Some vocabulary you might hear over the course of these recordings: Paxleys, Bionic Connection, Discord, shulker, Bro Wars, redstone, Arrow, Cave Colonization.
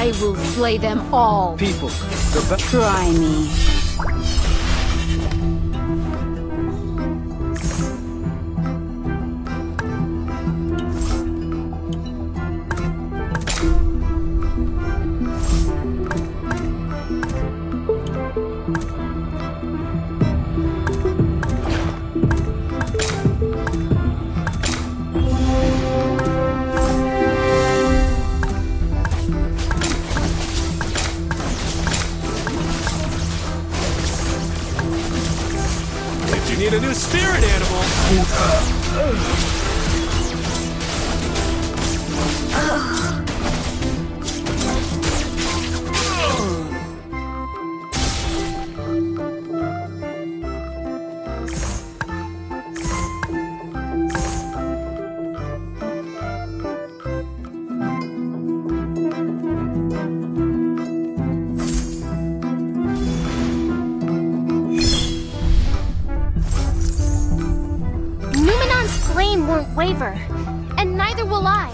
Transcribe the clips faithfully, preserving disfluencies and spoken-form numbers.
I will slay them all. People, the try me. Need a new spirit animal. Won't waver, and neither will I.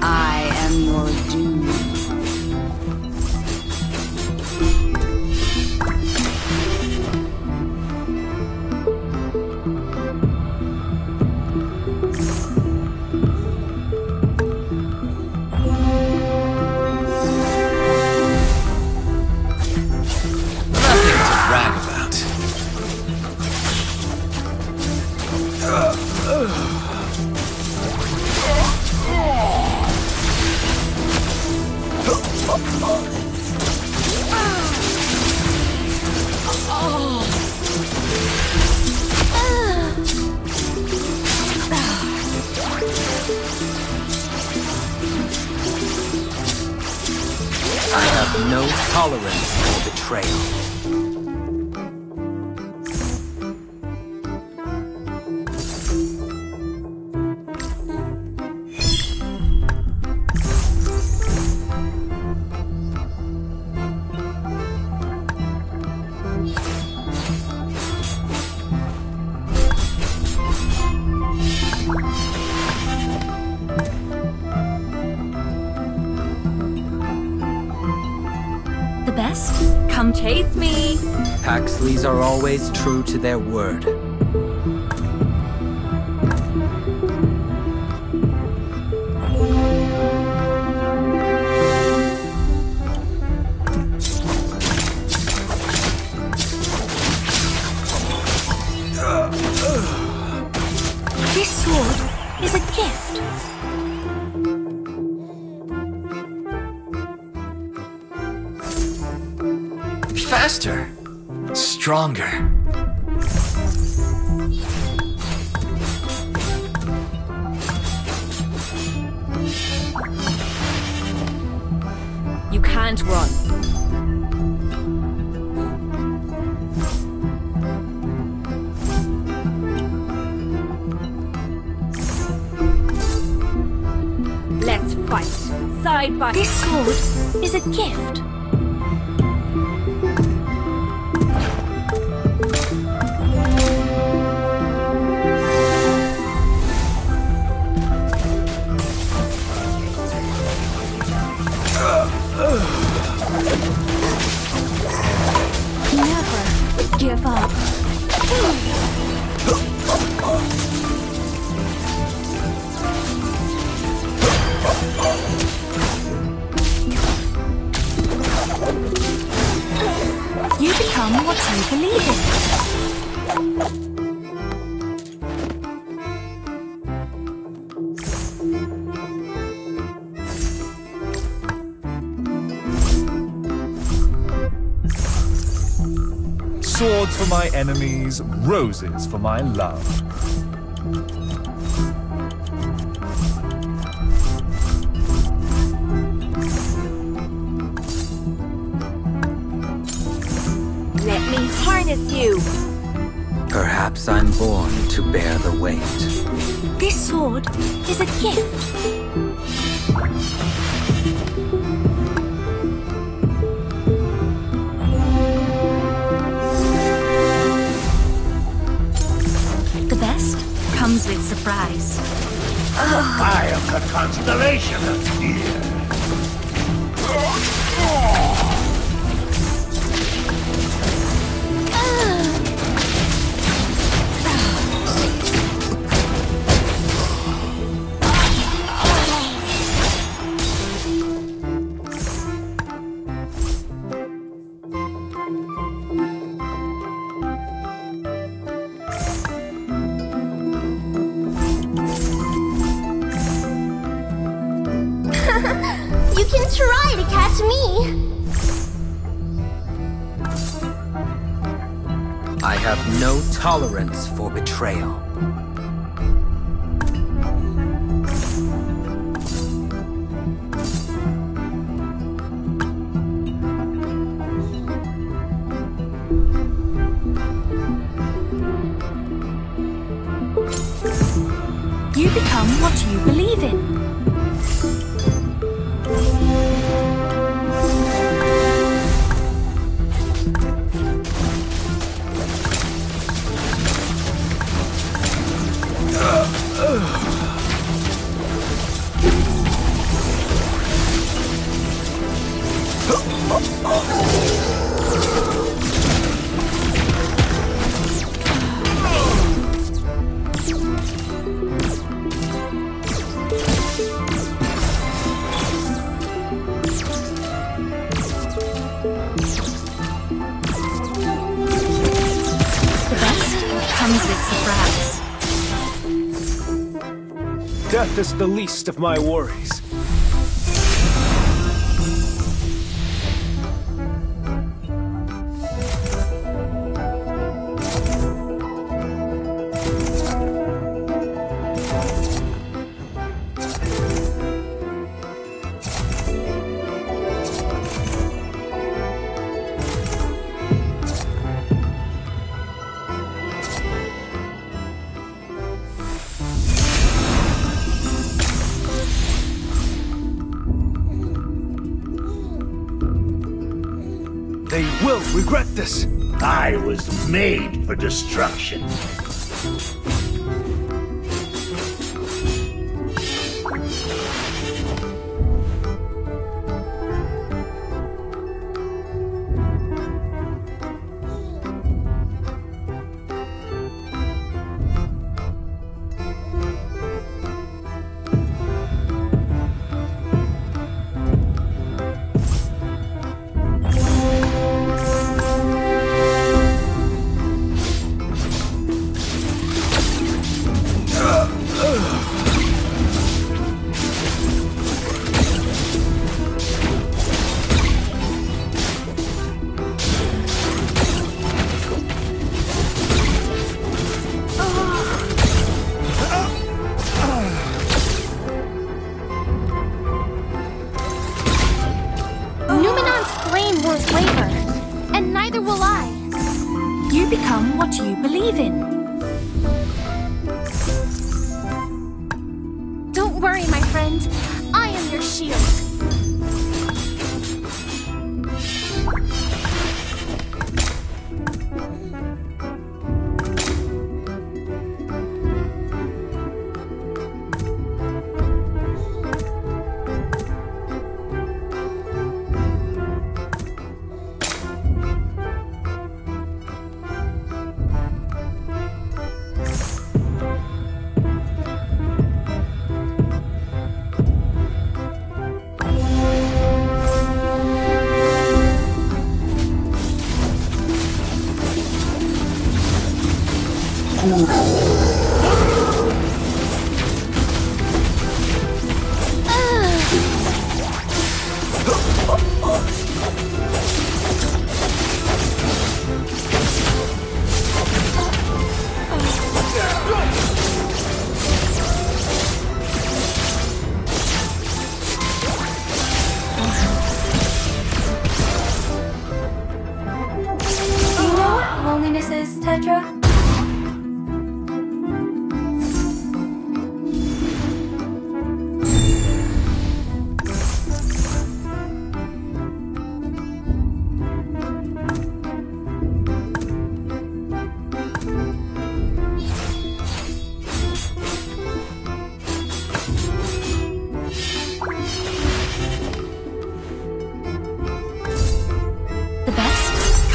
I am your doom. I have no tolerance for betrayal. Best? Come chase me! Paxleys are always true to their word. This sword is a gift. Faster, stronger. You can't run. Let's fight side by side. This sword is a gift. Never give up. You become what you believe in. Swords for my enemies, roses for my love. Let me harness you. Perhaps I'm born to bear the weight. This sword is a gift. Tolerance for betrayal. You become what you believe in. Death is the least of my worries. Regret this! I was made for destruction.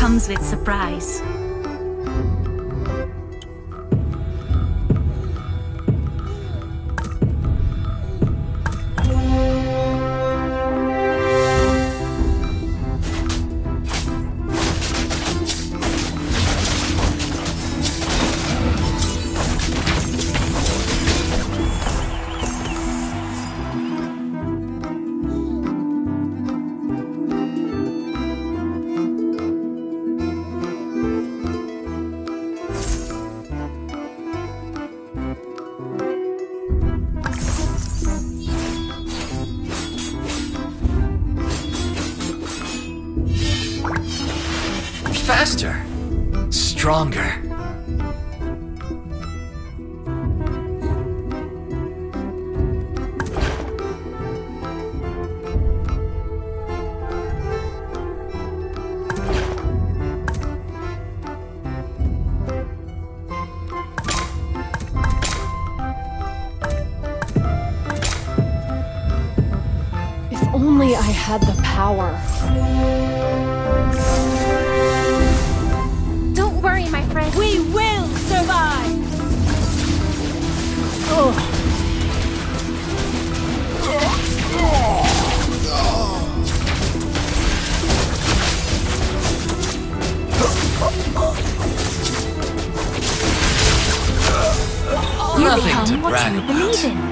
comes with surprise. Faster, stronger. If only I had the power. My friend, we will survive. You become to what brag you about. Believe in.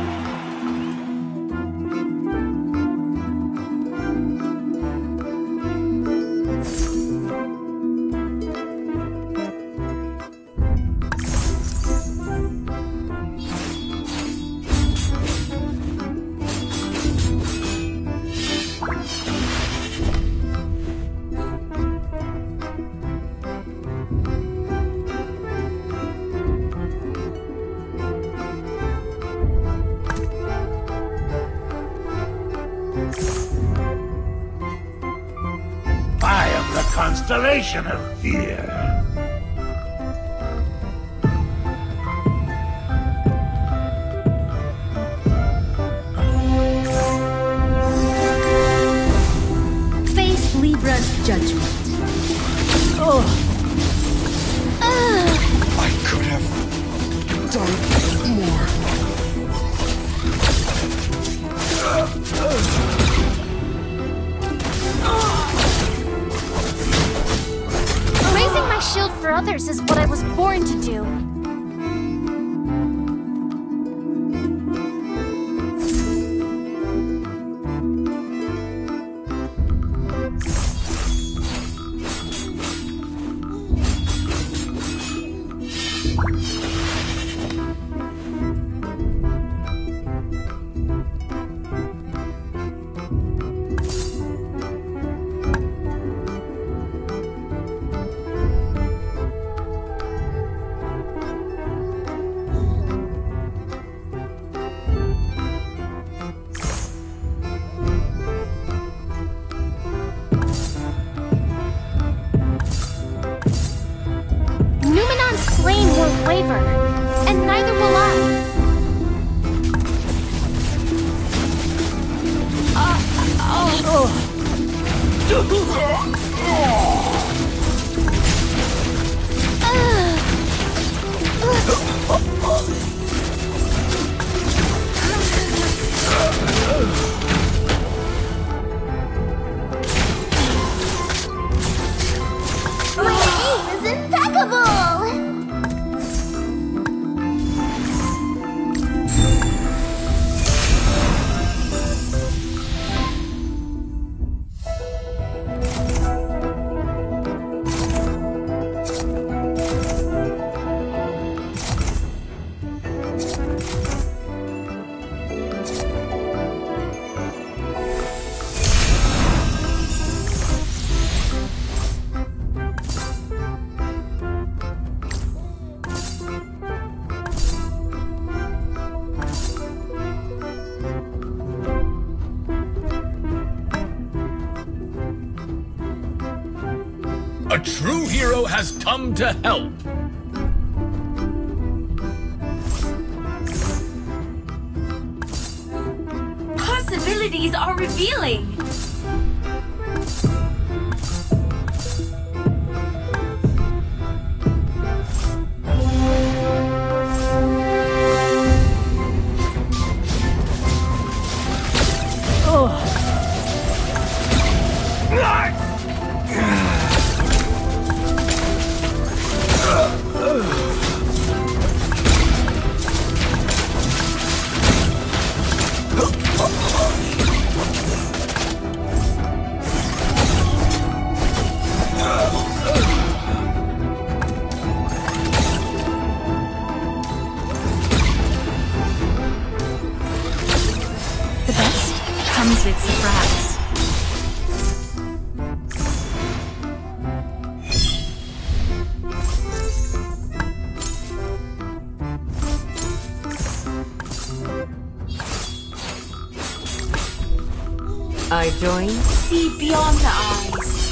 Constellation of fear. Face Libra's judgment. Oh. Uh. I could have done more. Shield for others is what I was born to do. And neither will I. Uh, oh, oh. Uh, uh. A true hero has come to help. Possibilities are revealing. I join. See beyond the eyes.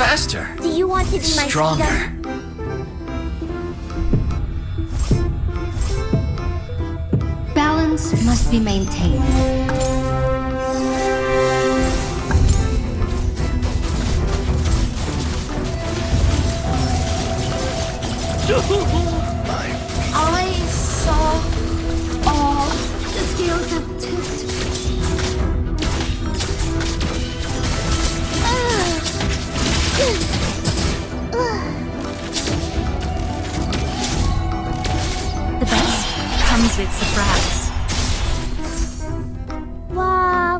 Faster. Do you want to be my stronger? Freedom? Balance must be maintained. I saw all the scales of tooth. The best comes with surprise. Wow.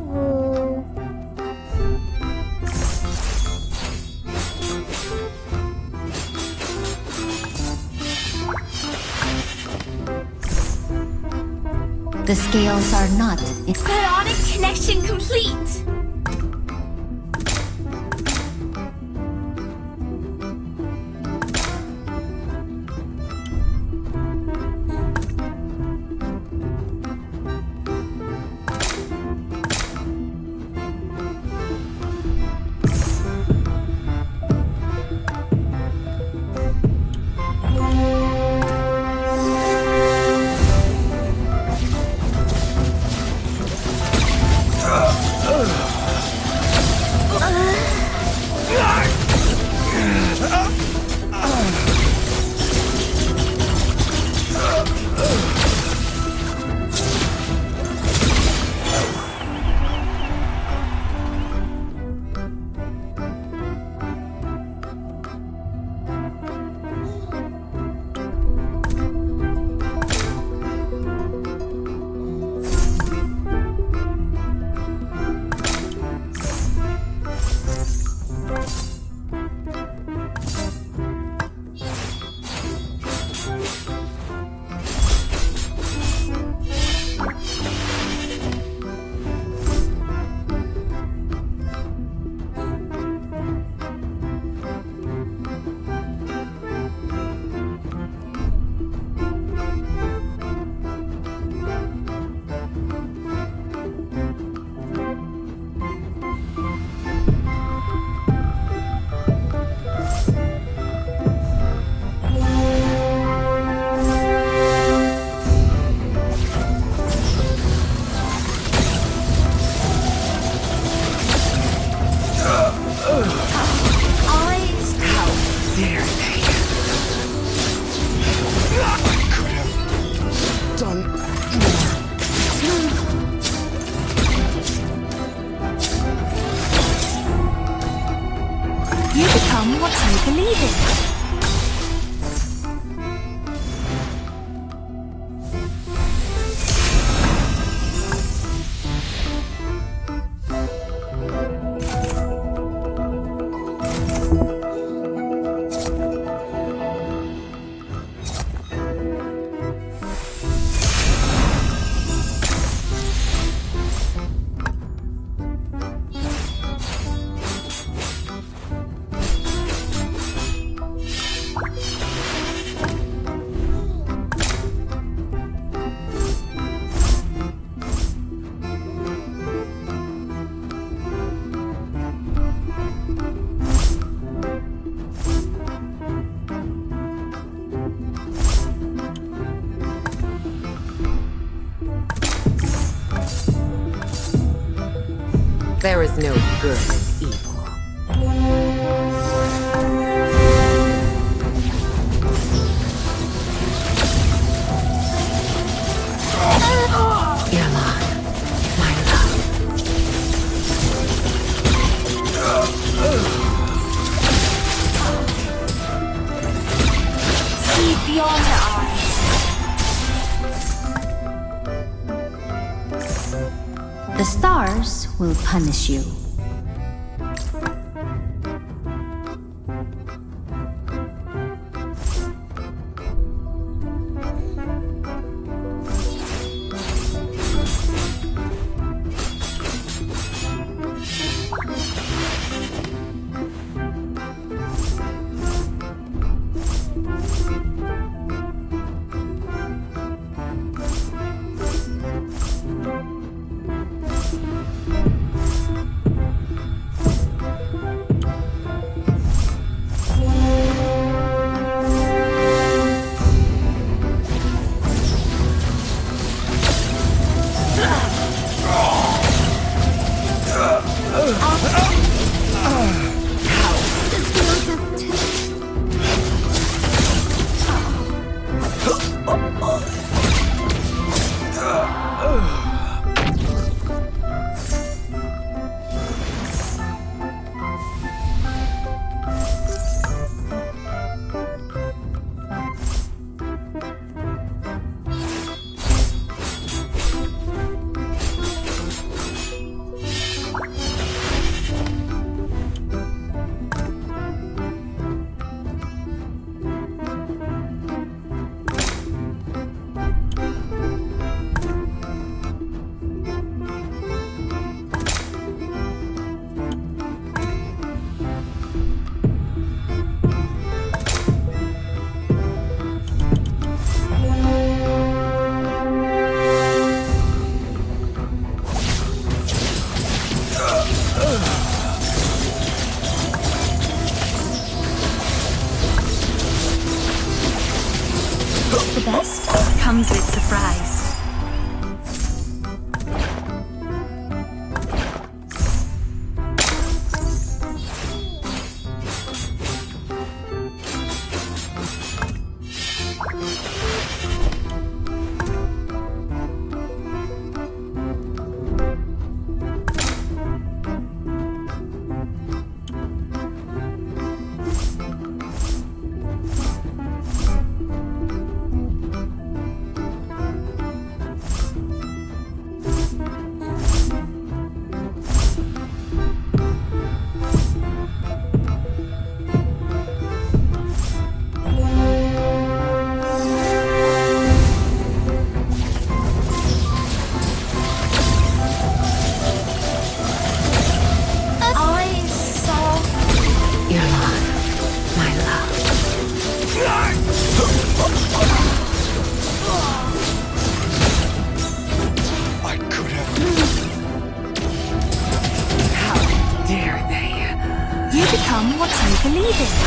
The scales are not. Bionic connection complete. Ugh! become what you believe in. There is no good in evil. Yalan, my love. See beyond the eyes. The stars will punish you. The best comes with surprise. Become what you believe in.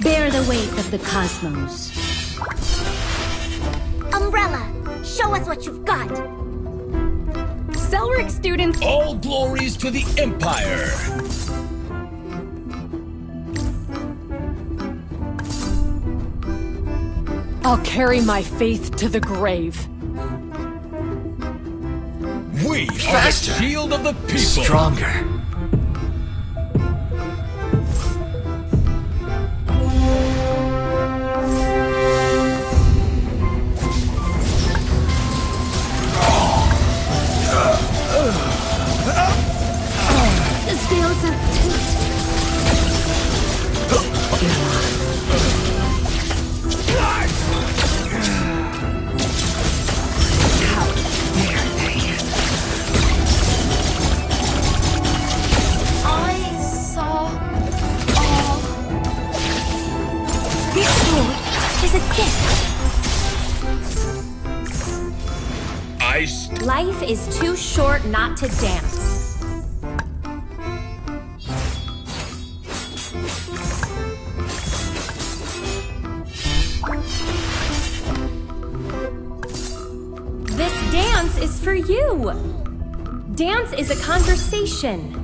Bear the weight of the cosmos. Umbrella, show us what you've got. Selric students, all glories to the Empire. I'll carry my faith to the grave. We Faster. are the shield of the people. Stronger. This feels a Life is too short not to dance. This dance is for you. Dance is a conversation.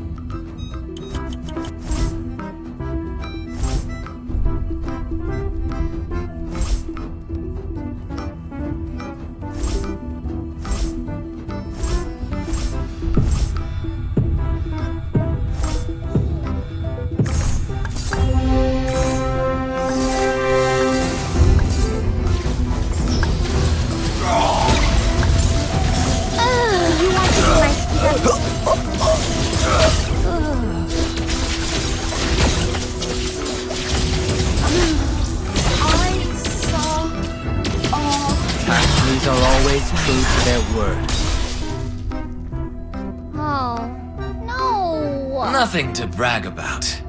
Paxleys are always true to their word. Oh, no! Nothing to brag about.